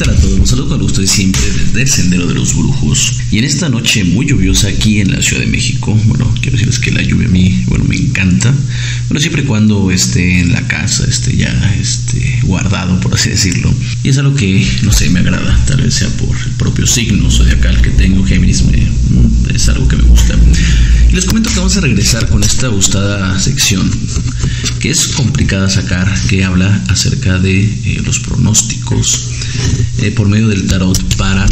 tal a todos? Los saludo con gusto de siempre desde El Sendero de los Brujos. Y en esta noche muy lluviosa aquí en la Ciudad de México, bueno, quiero decirles que la lluvia a mí, bueno, me encanta. Bueno, siempre y cuando esté en la casa, esté ya guardado, por así decirlo. Y es algo que, no sé, me agrada. Tal vez sea por el propio signo zodiacal que tengo, Géminis, es algo que me gusta. Y les comento que vamos a regresar con esta gustada sección, que es complicada sacar, que habla acerca de los pronósticos por medio del tarot para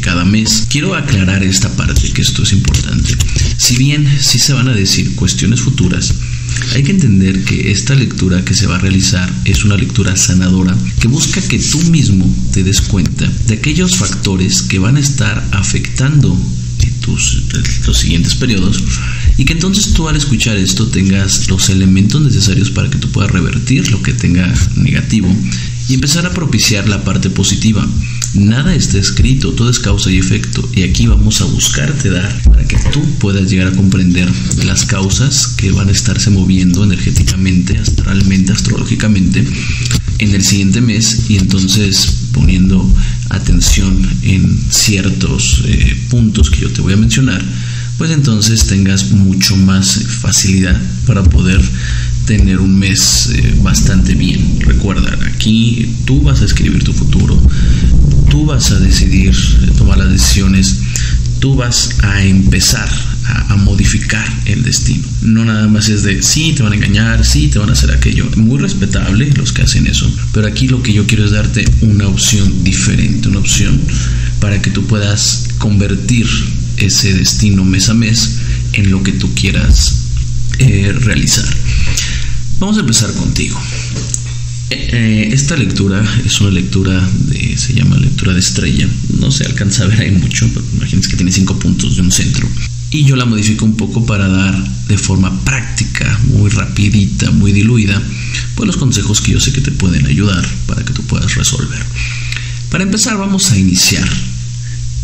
cada mes. Quiero aclarar esta parte, que esto es importante. Si bien sí se van a decir cuestiones futuras, hay que entender que esta lectura que se va a realizar es una lectura sanadora que busca que tú mismo te des cuenta de aquellos factores que van a estar afectando los siguientes periodos, y que entonces tú al escuchar esto tengas los elementos necesarios para que tú puedas revertir lo que tenga negativo y empezar a propiciar la parte positiva. Nada está escrito, todo es causa y efecto, y aquí vamos a buscarte dar para que tú puedas llegar a comprender las causas que van a estarse moviendo energéticamente, astralmente, astrológicamente en el siguiente mes, y entonces poniendo atención en ciertos puntos que yo te voy a mencionar, pues entonces tengas mucho más facilidad para poder tener un mes bastante bien. Recuerda, aquí tú vas a escribir tu futuro, tú vas a decidir tomar las decisiones, tú vas a empezar a modificar el destino. No nada más es de sí, te van a engañar, sí, te van a hacer aquello. Muy respetable los que hacen eso, pero aquí lo que yo quiero es darte una opción diferente, una opción para que tú puedas convertir ese destino mes a mes en lo que tú quieras realizar. Vamos a empezar contigo. Esta lectura es una lectura se llama lectura de estrella. No se alcanza a ver ahí mucho, pero imagínense que tiene 5 puntos de un centro. Y yo la modifico un poco para dar de forma práctica, muy rapidita, muy diluida, pues los consejos que yo sé que te pueden ayudar para que tú puedas resolver. Para empezar, vamos a iniciar.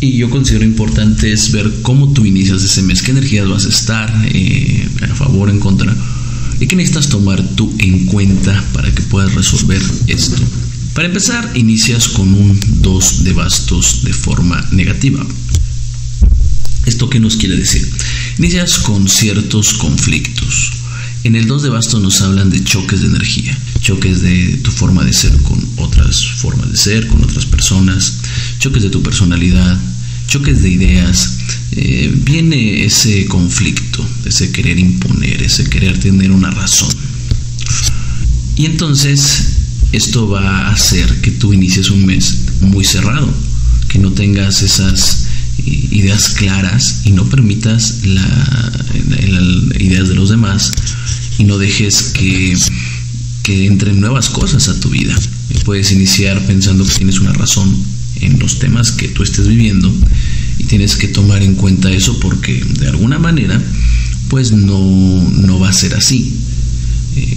Y yo considero importante es ver cómo tú inicias ese mes, qué energías vas a estar, a favor, en contra, y qué necesitas tomar tú en cuenta para que puedas resolver esto. Para empezar, inicias con un 2 de bastos de forma negativa. ¿Esto qué nos quiere decir? Inicias con ciertos conflictos. En el 2 de bastos nos hablan de choques de energía, choques de tu forma de ser con otras formas de ser, con otras personas, choques de tu personalidad, choques de ideas. Viene ese conflicto, ese querer imponer, ese querer tener una razón. Y entonces esto va a hacer que tú inicies un mes muy cerrado, que no tengas esas ideas claras y no permitas las ideas de los demás, y no dejes que entren nuevas cosas a tu vida. Puedes iniciar pensando que tienes una razón en los temas que tú estés viviendo, y tienes que tomar en cuenta eso, porque de alguna manera pues no va a ser así.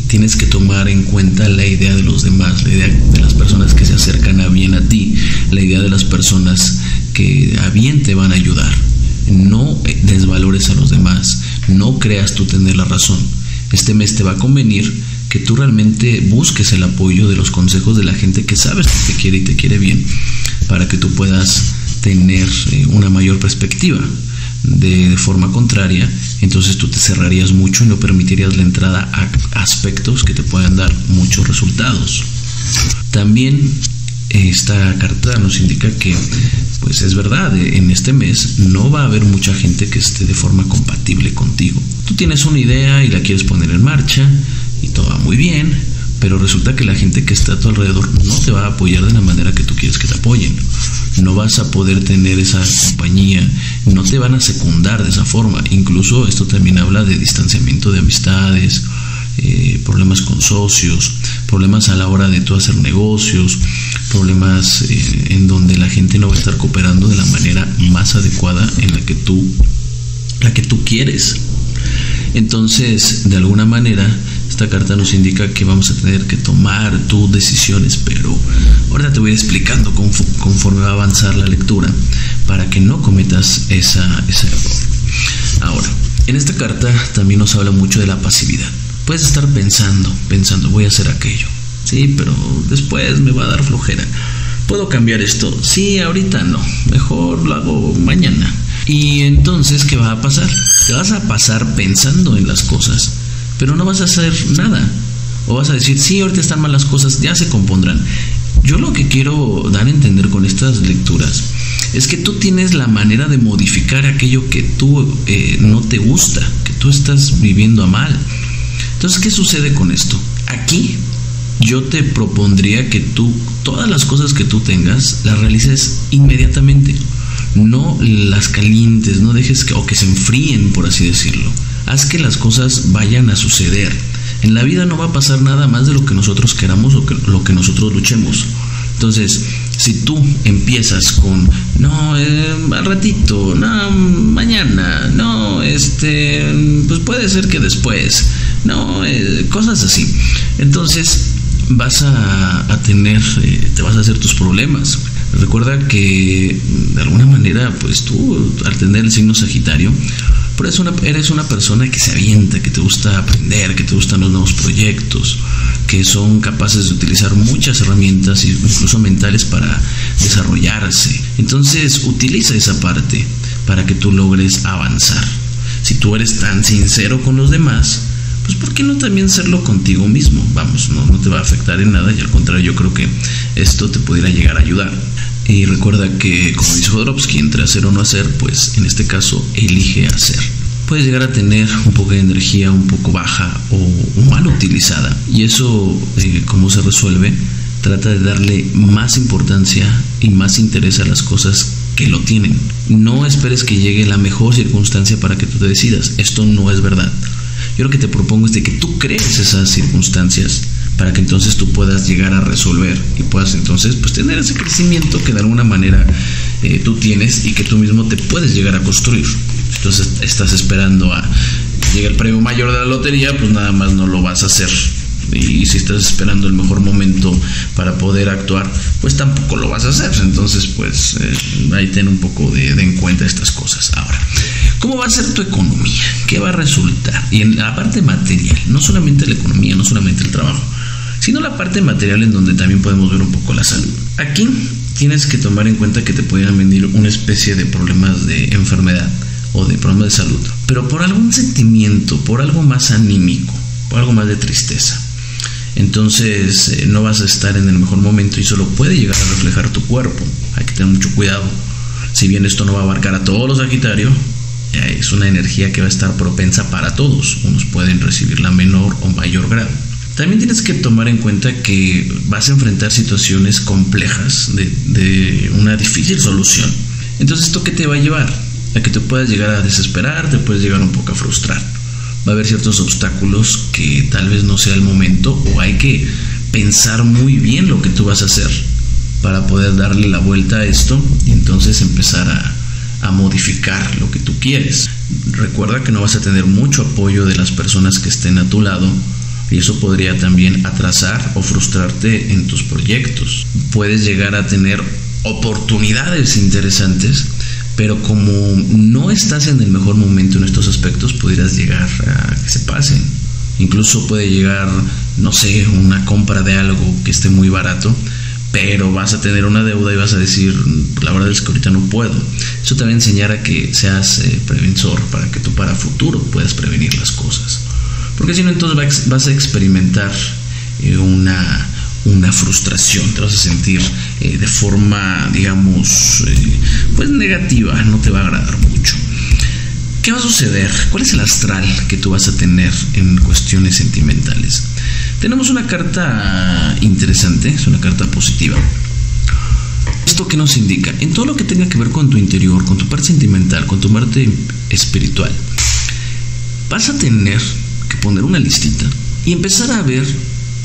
Tienes que tomar en cuenta la idea de los demás, la idea de las personas que se acercan a ti, la idea de las personas que a bien te van a ayudar. No desvalores a los demás, no creas tú tener la razón. Este mes te va a convenir que tú realmente busques el apoyo de los consejos de la gente que sabes que te quiere y te quiere bien, para que tú puedas tener una mayor perspectiva. De forma contraria, entonces tú te cerrarías mucho y no permitirías la entrada a aspectos que te puedan dar muchos resultados. También esta carta nos indica que, pues es verdad, en este mes no va a haber mucha gente que esté de forma compatible contigo. Tú tienes una idea y la quieres poner en marcha y todo va muy bien, pero resulta que la gente que está a tu alrededor no te va a apoyar de la manera que tú quieres que te apoyen. No vas a poder tener esa compañía, no te van a secundar de esa forma. Incluso esto también habla de distanciamiento de amistades, problemas con socios, problemas a la hora de tú hacer negocios, problemas en donde la gente no va a estar cooperando de la manera más adecuada en la que tú quieres. Entonces, de alguna manera, esta carta nos indica que vamos a tener que tomar tus decisiones, pero ahora te voy explicando conforme va a avanzar la lectura para que no cometas ese error. Ahora, en esta carta también nos habla mucho de la pasividad. Puedes estar pensando, voy a hacer aquello, sí, pero después me va a dar flojera. ¿puedo cambiar esto? Sí, ahorita no, mejor lo hago mañana. Y entonces, ¿qué va a pasar? Te vas a pasar pensando en las cosas, pero no vas a hacer nada. O vas a decir, sí, ahorita están mal las cosas, ya se compondrán. Yo lo que quiero dar a entender con estas lecturas es que tú tienes la manera de modificar aquello que tú no te gusta, que tú estás viviendo a mal. Entonces, ¿qué sucede con esto? Aquí yo te propondría que tú, todas las cosas que tú tengas, las realices inmediatamente. No las calientes, no dejes que, o que se enfríen, por así decirlo. Haz que las cosas vayan a suceder. En la vida no va a pasar nada más de lo que nosotros queramos o que, lo que nosotros luchemos. Entonces, si tú empiezas con, no, al ratito, no, mañana, no, pues puede ser que después, no, cosas así. Entonces, vas a tener, te vas a hacer tus problemas. Recuerda que, de alguna manera, pues tú, al tener el signo Sagitario, eres una persona que se avienta, que te gusta aprender, que te gustan los nuevos proyectos, que son capaces de utilizar muchas herramientas, incluso mentales, para desarrollarse. Entonces, utiliza esa parte para que tú logres avanzar. Si tú eres tan sincero con los demás, pues ¿por qué no también serlo contigo mismo? Vamos, no te va a afectar en nada y al contrario, yo creo que esto te pudiera llegar a ayudar. Y recuerda que, como dice Jodorowsky, entre hacer o no hacer, pues en este caso elige hacer. Puedes llegar a tener un poco de energía un poco baja o mal utilizada. Y eso, ¿cómo se resuelve? Trata de darle más importancia y más interés a las cosas que lo tienen. No esperes que llegue la mejor circunstancia para que tú te decidas. Esto no es verdad. Yo lo que te propongo es de que tú crees esas circunstancias para que entonces tú puedas llegar a resolver y puedas entonces pues tener ese crecimiento que de alguna manera tú tienes y que tú mismo te puedes llegar a construir. Entonces estás esperando a llegar el premio mayor de la lotería, pues nada más no lo vas a hacer. Y si estás esperando el mejor momento para poder actuar, pues tampoco lo vas a hacer. Entonces pues ahí ten un poco de en cuenta estas cosas. Ahora, ¿cómo va a ser tu economía? ¿Qué va a resultar? Y en la parte material, no solamente la economía, no solamente el trabajo, sino la parte material, en donde también podemos ver un poco la salud. Aquí tienes que tomar en cuenta que te pudieran venir una especie de problemas de enfermedad o de problemas de salud, pero por algún sentimiento, por algo más anímico, por algo más de tristeza. Entonces no vas a estar en el mejor momento y solo puede llegar a reflejar tu cuerpo. Hay que tener mucho cuidado. Si bien esto no va a abarcar a todos los Sagitarios, es una energía que va a estar propensa para todos. Unos pueden recibirla menor o mayor grado. También tienes que tomar en cuenta que vas a enfrentar situaciones complejas de una difícil solución. Entonces, ¿esto qué te va a llevar? A que te puedas llegar a desesperar, te puedes llegar un poco a frustrar. Va a haber ciertos obstáculos que tal vez no sea el momento, o hay que pensar muy bien lo que tú vas a hacer para poder darle la vuelta a esto y entonces empezar a modificar lo que tú quieres. Recuerda que no vas a tener mucho apoyo de las personas que estén a tu lado, y eso podría también atrasar o frustrarte en tus proyectos. Puedes llegar a tener oportunidades interesantes, pero como no estás en el mejor momento en estos aspectos, pudieras llegar a que se pasen. Incluso puede llegar, no sé, una compra de algo que esté muy barato, pero vas a tener una deuda y vas a decir, la verdad es que ahorita no puedo. Eso te va a enseñar a que seas previsor, para que tú para futuro puedas prevenir las cosas. Porque si no, entonces vas a experimentar una frustración, te vas a sentir de forma, digamos, pues negativa, no te va a agradar mucho. ¿Qué va a suceder? ¿Cuál es el astral que tú vas a tener en cuestiones sentimentales? Tenemos una carta interesante, es una carta positiva. ¿Esto qué nos indica? En todo lo que tenga que ver con tu interior, con tu parte sentimental, con tu parte espiritual, vas a tener que poner una listita y empezar a ver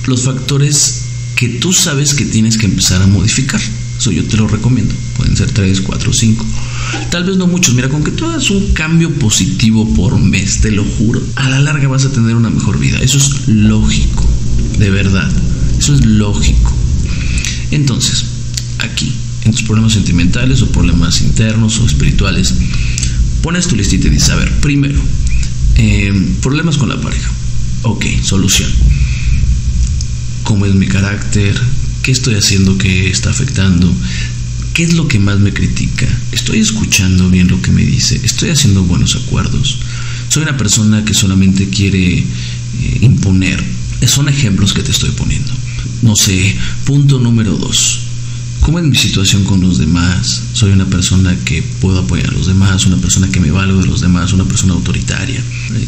los factores que tú sabes que tienes que empezar a modificar. Eso yo te lo recomiendo. Pueden ser 3, 4, 5. Tal vez no muchos. Mira, con que tú hagas un cambio positivo por mes, te lo juro, a la larga vas a tener una mejor vida. Eso es lógico. De verdad. Eso es lógico. Entonces, aquí, en tus problemas sentimentales o problemas internos o espirituales, pones tu listita y dices, a ver, primero, problemas con la pareja. Ok, solución. ¿Cómo es mi carácter? ¿Qué estoy haciendo que está afectando? ¿Qué es lo que más me critica? ¿Estoy escuchando bien lo que me dice? ¿Estoy haciendo buenos acuerdos? ¿Soy una persona que solamente quiere imponer? Son ejemplos que te estoy poniendo. No sé. Punto número 2. ¿Cómo es mi situación con los demás? ¿Soy una persona que puedo apoyar a los demás? ¿Una persona que me valgo de los demás? ¿Una persona autoritaria?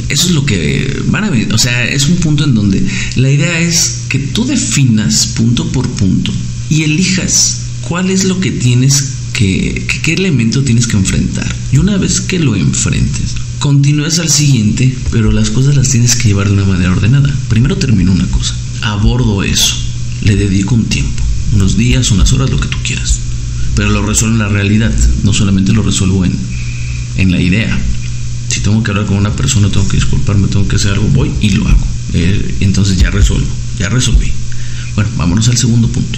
Eso es lo que van a ver. O sea, es un punto en donde la idea es que tú definas punto por punto y elijas cuál es lo que tienes que qué elemento tienes que enfrentar. Y una vez que lo enfrentes, continúas al siguiente, pero las cosas las tienes que llevar de una manera ordenada. Primero termino una cosa, abordo eso, le dedico un tiempo, unos días, unas horas, lo que tú quieras, pero lo resuelvo en la realidad, no solamente lo resuelvo en la idea. Si tengo que hablar con una persona, tengo que disculparme, tengo que hacer algo, voy y lo hago. Entonces ya resolví. Bueno, vámonos al segundo punto.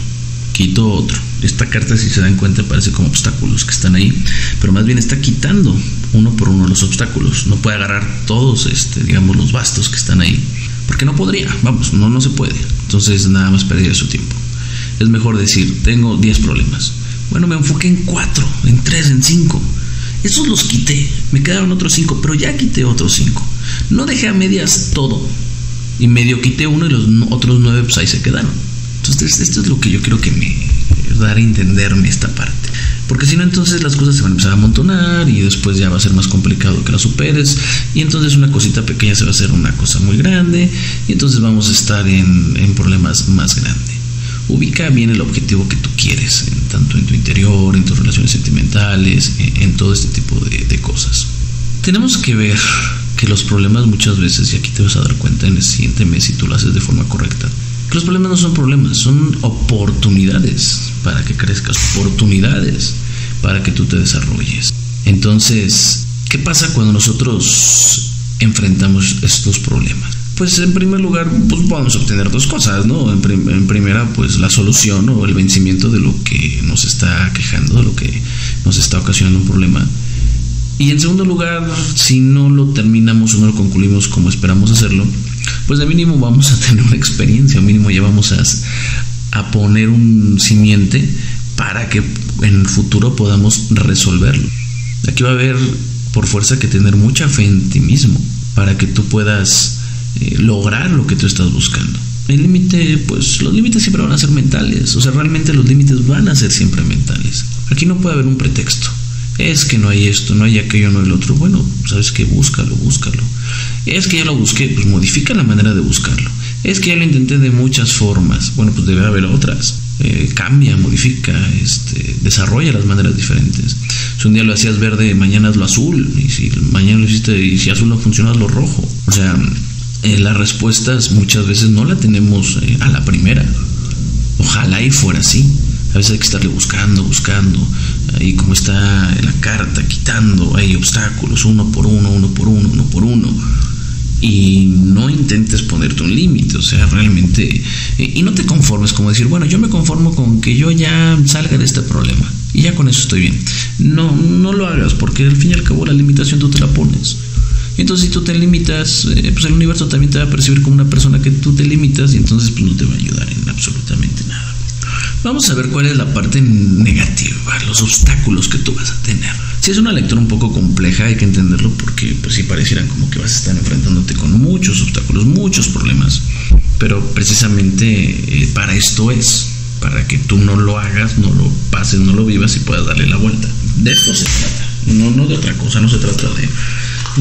Quito otro. Esta carta, si se dan cuenta, parece como obstáculos que están ahí, pero más bien está quitando uno por uno los obstáculos. No puede agarrar todos, digamos, los bastos que están ahí, porque no podría, vamos, no se puede. Entonces nada más perdería su tiempo. Es mejor decir, tengo 10 problemas. Bueno, me enfoqué en 4, en 3, en 5. Esos los quité, me quedaron otros 5, pero ya quité otros 5. No dejé a medias todo, y medio quité uno y los otros 9 pues ahí se quedaron. Entonces esto es lo que yo creo que me dar a entenderme esta parte, porque si no, entonces las cosas se van a empezar a amontonar y después ya va a ser más complicado que las superes, y entonces una cosita pequeña se va a hacer una cosa muy grande y entonces vamos a estar en problemas más grandes. Ubica bien el objetivo que tú quieres, tanto en tu interior, en tus relaciones sentimentales, en todo este tipo de cosas. Tenemos que ver que los problemas muchas veces, y aquí te vas a dar cuenta en el siguiente mes si tú lo haces de forma correcta, que los problemas no son problemas, son oportunidades para que crezcas, oportunidades para que tú te desarrolles. Entonces, ¿qué pasa cuando nosotros enfrentamos estos problemas? Pues en primer lugar, pues vamos a obtener dos cosas, ¿no? En primera, pues la solución o el vencimiento de lo que nos está quejando, de lo que nos está ocasionando un problema. Y en segundo lugar, si no lo terminamos o no lo concluimos como esperamos hacerlo, pues de mínimo vamos a tener una experiencia, mínimo ya vamos a poner un simiente para que en el futuro podamos resolverlo. Aquí va a haber por fuerza que tener mucha fe en ti mismo para que tú puedas lograr lo que tú estás buscando. El límite, pues los límites siempre van a ser mentales, o sea, realmente los límites van a ser siempre mentales. Aquí no puede haber un pretexto. Es que no hay esto, no hay aquello, no hay el otro. Bueno, sabes que búscalo. Es que ya lo busqué, pues modifica la manera de buscarlo. Es que ya lo intenté de muchas formas. Bueno, pues debe haber otras. Cambia, modifica, desarrolla las maneras diferentes. Si un día lo hacías verde, mañana hazlo azul. Y si mañana lo hiciste, y si azul no funciona, hazlo rojo. O sea, las respuestas muchas veces no la tenemos a la primera. Ojalá y fuera así. A veces hay que estarle buscando, ahí como está en la carta, quitando, hay obstáculos, uno por uno, y no intentes ponerte un límite, o sea, realmente, y no te conformes como decir, bueno, yo me conformo con que yo ya salga de este problema, y ya con eso estoy bien. No lo hagas, porque al fin y al cabo la limitación tú te la pones. Entonces si tú te limitas, pues el universo también te va a percibir como una persona que tú te limitas, y entonces pues no te va a ayudar en absolutamente nada. Vamos a ver cuál es la parte negativa, los obstáculos que tú vas a tener. Si es una lectura un poco compleja, hay que entenderlo, porque pues sí parecieran como que vas a estar enfrentándote con muchos obstáculos, muchos problemas, pero precisamente para esto es, para que tú no lo hagas, no lo pases, no lo vivas y puedas darle la vuelta. De esto se trata, no de otra cosa, no se trata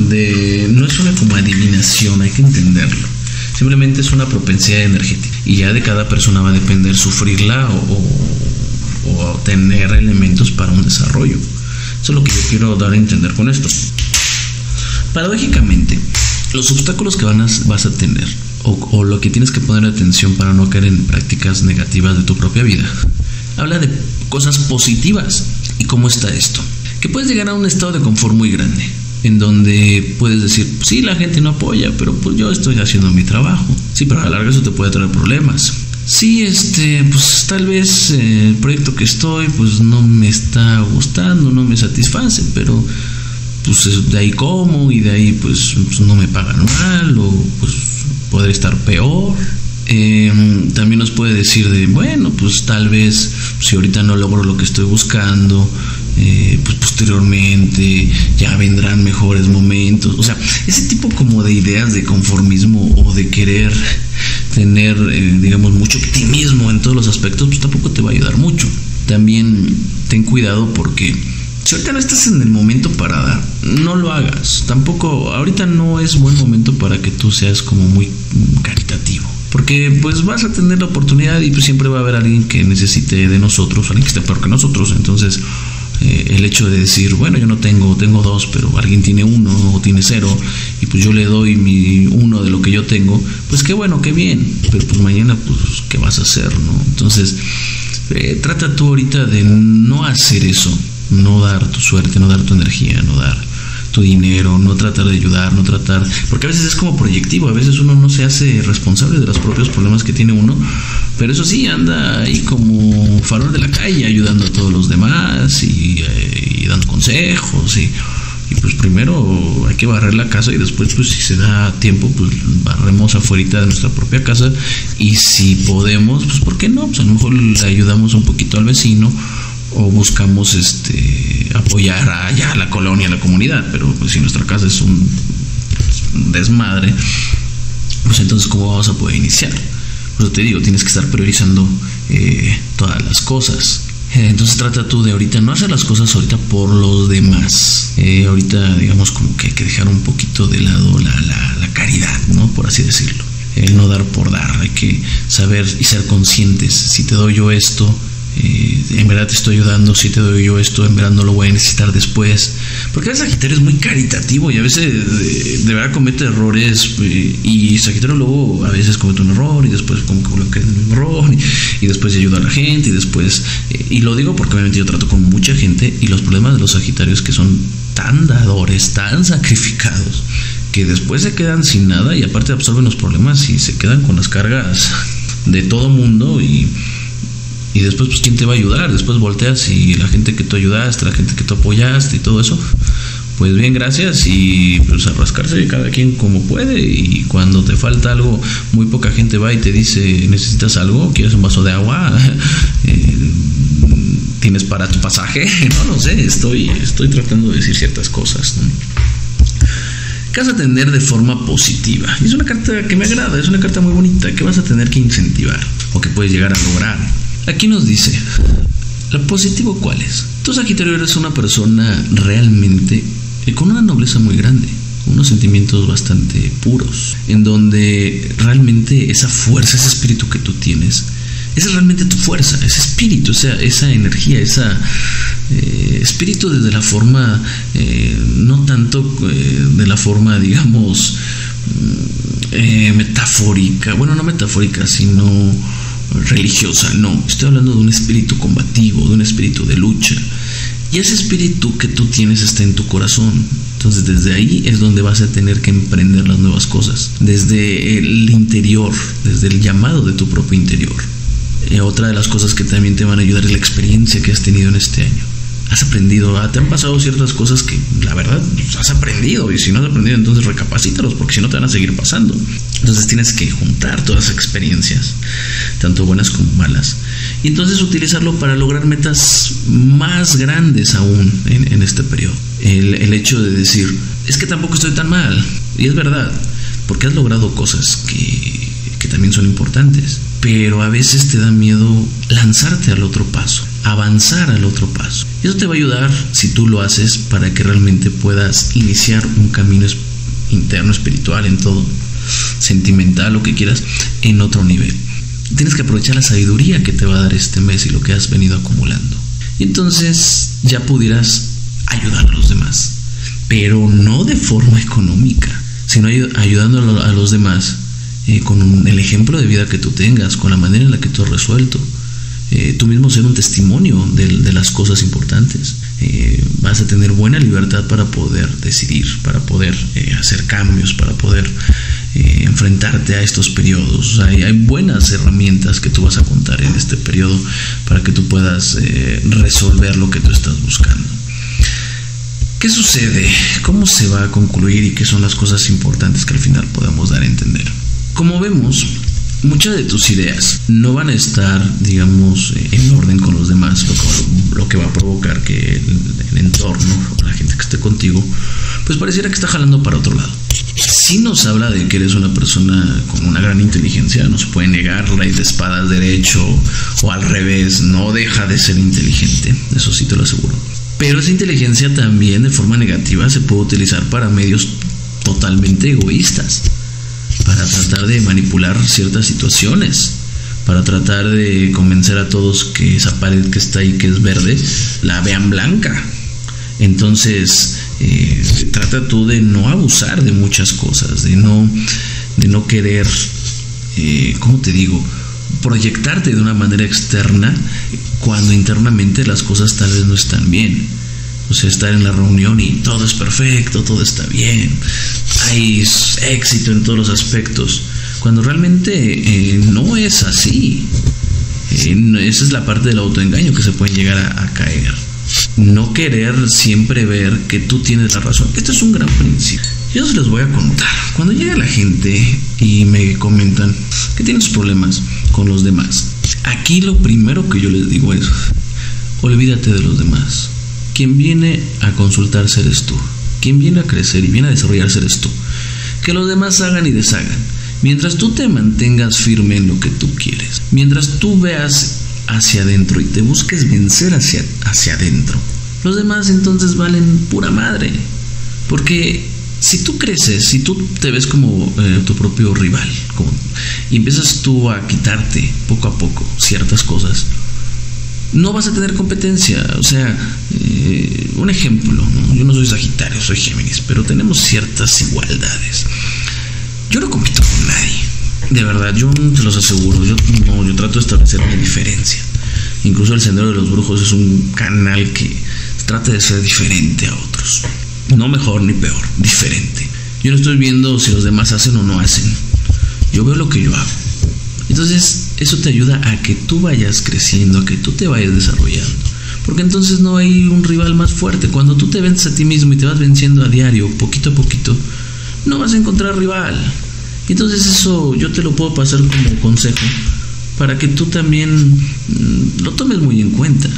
de no es una como adivinación, hay que entenderlo. Simplemente es una propensidad energética y ya de cada persona va a depender sufrirla o obtener elementos para un desarrollo. Eso es lo que yo quiero dar a entender con esto. Paradójicamente, los obstáculos que vas a tener o lo que tienes que poner atención para no caer en prácticas negativas de tu propia vida, habla de cosas positivas. ¿Y cómo está esto? Que puedes llegar a un estado de confort muy grande, en donde puedes decir, sí, la gente no apoya, pero pues yo estoy haciendo mi trabajo. Sí, pero a la larga eso te puede traer problemas. Sí, pues tal vez el proyecto que estoy, pues no me está gustando, no me satisface, pero pues de ahí como, y de ahí pues no me pagan mal, o pues podré estar peor. También nos puede decir de, bueno, pues tal vez si ahorita no logro lo que estoy buscando, pues posteriormente ya vendrán mejores momentos. O sea, ese tipo como de ideas de conformismo o de querer tener, digamos, mucho optimismo en todos los aspectos, pues tampoco te va a ayudar mucho. También ten cuidado porque si ahorita no estás en el momento para dar, no lo hagas. Tampoco, ahorita no es buen momento para que tú seas como muy caritativo, porque pues vas a tener la oportunidad y pues siempre va a haber alguien que necesite de nosotros, alguien que esté peor que nosotros. Entonces el hecho de decir, bueno, yo no tengo dos, pero alguien tiene uno o tiene cero, y pues yo le doy mi uno de lo que yo tengo, pues qué bueno, qué bien, pero pues mañana, pues qué vas a hacer, ¿no? Entonces trata tú ahorita de no hacer eso, no dar tu suerte, no dar tu energía, no dar tu dinero, no tratar de ayudar, no tratar, porque a veces es como proyectivo, a veces uno no se hace responsable de los propios problemas que tiene uno, pero eso sí, anda ahí como farol de la calle ayudando a todos los demás y dando consejos y pues primero hay que barrer la casa y después, pues si se da tiempo, pues barremos afuera de nuestra propia casa, y si podemos, pues ¿por qué no? Pues a lo mejor le ayudamos un poquito al vecino, o buscamos apoyar allá a la colonia, a la comunidad. Pero pues si nuestra casa es un desmadre, pues entonces ¿cómo vamos a poder iniciar? Pues te digo, tienes que estar priorizando todas las cosas. Entonces trata tú de ahorita no hacer las cosas ahorita por los demás. Ahorita digamos como que hay que dejar un poquito de lado la caridad, ¿no? Por así decirlo. El no dar por dar. Hay que saber y ser conscientes. Si te doy yo esto, en verdad te estoy ayudando. Si te doy yo esto, en verdad no lo voy a necesitar después, porque el Sagitario es muy caritativo y a veces de verdad comete errores, y Sagitario luego a veces comete un error y después como que lo que es el mismo error y después ayuda a la gente y después, y lo digo porque obviamente yo trato con mucha gente, y los problemas de los Sagitarios que son tan dadores, tan sacrificados, que después se quedan sin nada y aparte absorben los problemas y se quedan con las cargas de todo mundo. Y después, pues, ¿quién te va a ayudar? Después volteas y la gente que tú ayudaste, la gente que tú apoyaste y todo eso, pues bien, gracias, y pues a rascarse cada quien como puede. Y cuando te falta algo, muy poca gente va y te dice, ¿necesitas algo? ¿Quieres un vaso de agua? ¿Tienes para tu pasaje? No sé, estoy tratando de decir ciertas cosas, ¿no? Vas a tener de forma positiva, y es una carta que me agrada, es una carta muy bonita, que vas a tener que incentivar o que puedes llegar a lograr. Aquí nos dice lo positivo, ¿cuál es? Tú, Sagitario, eres una persona realmente con una nobleza muy grande, unos sentimientos bastante puros, en donde realmente esa fuerza, ese espíritu que tú tienes, esa es realmente tu fuerza, ese espíritu, o sea, esa energía, esa espíritu desde la forma, no tanto de la forma, digamos, metafórica, bueno, no metafórica, sino religiosa, no, estoy hablando de un espíritu combativo, de un espíritu de lucha, y ese espíritu que tú tienes está en tu corazón. Entonces desde ahí es donde vas a tener que emprender las nuevas cosas, desde el interior, desde el llamado de tu propio interior. Otra de las cosas que también te van a ayudar es la experiencia que has tenido en este año. Has aprendido, te han pasado ciertas cosas que la verdad has aprendido, y si no has aprendido, entonces recapacítalos, porque si no te van a seguir pasando. Entonces tienes que juntar todas las experiencias, tanto buenas como malas, y entonces utilizarlo para lograr metas más grandes aún en este periodo. El hecho de decir, es que tampoco estoy tan mal, y es verdad, porque has logrado cosas que también son importantes, pero a veces te da miedo lanzarte al otro paso, avanzar al otro paso. Eso te va a ayudar si tú lo haces para que realmente puedas iniciar un camino interno, espiritual, en todo, sentimental, lo que quieras, en otro nivel. Tienes que aprovechar la sabiduría que te va a dar este mes y lo que has venido acumulando, y entonces ya pudieras ayudar a los demás, pero no de forma económica, sino ayudando a los demás con el ejemplo de vida que tú tengas, con la manera en la que tú has resuelto. Tú mismo ser un testimonio de las cosas importantes. Vas a tener buena libertad para poder decidir, para poder hacer cambios, para poder enfrentarte a estos periodos. Hay buenas herramientas que tú vas a contar en este periodo para que tú puedas resolver lo que tú estás buscando. ¿Qué sucede? ¿Cómo se va a concluir? ¿Y qué son las cosas importantes que al final podemos dar a entender? Como vemos, muchas de tus ideas no van a estar, digamos, en orden con los demás, lo que va a provocar que el entorno o la gente que esté contigo, pues pareciera que está jalando para otro lado. Sí nos habla de que eres una persona con una gran inteligencia, no se puede negar, rey de espadas derecho o al revés, no deja de ser inteligente, eso sí te lo aseguro. Pero esa inteligencia también de forma negativa se puede utilizar para medios totalmente egoístas, para tratar de manipular ciertas situaciones, para tratar de convencer a todos que esa pared que está ahí, que es verde, la vean blanca. Entonces trata tú de no abusar de muchas cosas, de no querer, ¿cómo te digo?, proyectarte de una manera externa cuando internamente las cosas tal vez no están bien. O sea, estar en la reunión y todo es perfecto, todo está bien, hay éxito en todos los aspectos, cuando realmente no es así. Esa es la parte del autoengaño que se pueden llegar a caer. No querer siempre ver que tú tienes la razón. Este es un gran principio. Yo se los voy a contar. Cuando llega la gente y me comentan que tienes problemas con los demás, aquí lo primero que yo les digo es: olvídate de los demás. Quien viene a consultarse eres tú. Quien viene a crecer y viene a desarrollarse eres tú. Que los demás hagan y deshagan. Mientras tú te mantengas firme en lo que tú quieres, mientras tú veas hacia adentro y te busques vencer hacia adentro, los demás entonces valen pura madre. Porque si tú creces, si tú te ves como tu propio rival, y empiezas tú a quitarte poco a poco ciertas cosas, no vas a tener competencia. O sea, un ejemplo, ¿no? Yo no soy Sagitario, soy Géminis, pero tenemos ciertas igualdades. Yo no compito con nadie, de verdad, yo te los aseguro. Yo trato de establecer una diferencia. Incluso el Sendero de los Brujos es un canal que trata de ser diferente a otros, no mejor ni peor, diferente. Yo no estoy viendo si los demás hacen o no hacen, yo veo lo que yo hago. Entonces eso te ayuda a que tú vayas creciendo, a que tú te vayas desarrollando, porque entonces no hay un rival más fuerte. Cuando tú te vences a ti mismo y te vas venciendo a diario, poquito a poquito, no vas a encontrar rival. Entonces eso yo te lo puedo pasar como consejo para que tú también lo tomes muy en cuenta.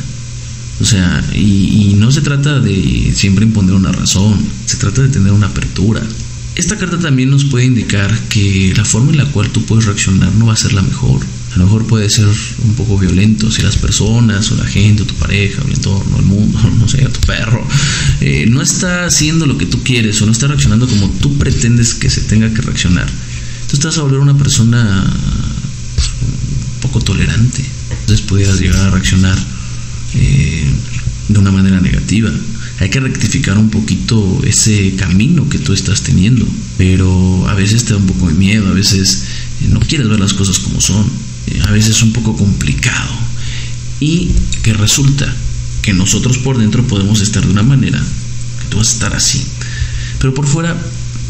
O sea, y no se trata de siempre imponer una razón, se trata de tener una apertura. Esta carta también nos puede indicar que la forma en la cual tú puedes reaccionar no va a ser la mejor. A lo mejor puede ser un poco violento si las personas o la gente o tu pareja o el entorno, el mundo, no sé, tu perro, no está haciendo lo que tú quieres o no está reaccionando como tú pretendes que se tenga que reaccionar. Tú estás a volver una persona un poco tolerante. Entonces pudieras llegar a reaccionar de una manera negativa. Hay que rectificar un poquito ese camino que tú estás teniendo, pero a veces te da un poco de miedo, a veces no quieres ver las cosas como son, a veces es un poco complicado, y que resulta que nosotros por dentro podemos estar de una manera, que tú vas a estar así, pero por fuera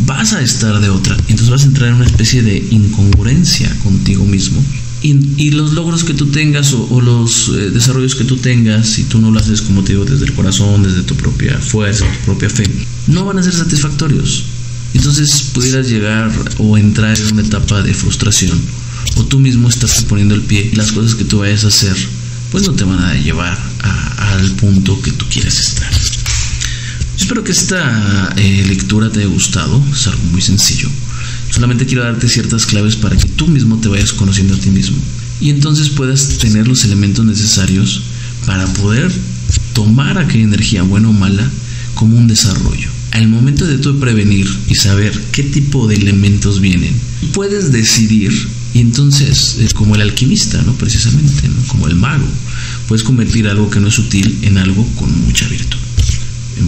vas a estar de otra. Entonces vas a entrar en una especie de incongruencia contigo mismo. Y los logros que tú tengas o los desarrollos que tú tengas, si tú no lo haces, como te digo, desde el corazón, desde tu propia fuerza, tu propia fe, no van a ser satisfactorios. Entonces pudieras llegar o entrar en una etapa de frustración, o tú mismo estás poniendo el pie, y las cosas que tú vayas a hacer pues no te van a llevar al punto que tú quieres estar. Yo espero que esta lectura te haya gustado. Es algo muy sencillo. Solamente quiero darte ciertas claves para que tú mismo te vayas conociendo a ti mismo y entonces puedas tener los elementos necesarios para poder tomar aquella energía, buena o mala, como un desarrollo. Al momento de tú prevenir y saber qué tipo de elementos vienen, puedes decidir. Y entonces, como el alquimista, ¿no? Precisamente, ¿no? Como el mago, puedes convertir algo que no es útil en algo con mucha virtud.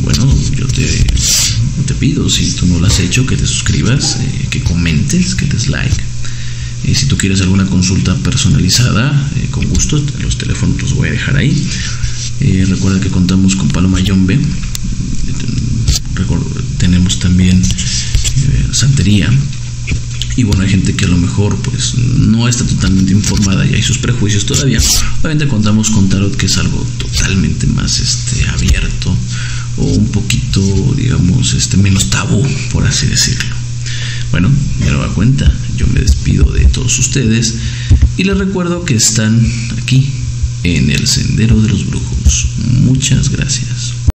Bueno, yo te pido, si tú no lo has hecho, que te suscribas, que comentes, que des like. Si tú quieres alguna consulta personalizada, con gusto, los teléfonos los voy a dejar ahí. Recuerda que contamos con Paloma Yombe. Tenemos también santería. Y bueno, hay gente que a lo mejor pues no está totalmente informada y hay sus prejuicios todavía. Obviamente contamos con tarot, que es algo totalmente más abierto, o un poquito, digamos, menos tabú, por así decirlo. Bueno, de nueva cuenta, yo me despido de todos ustedes y les recuerdo que están aquí en el Sendero de los Brujos. Muchas gracias.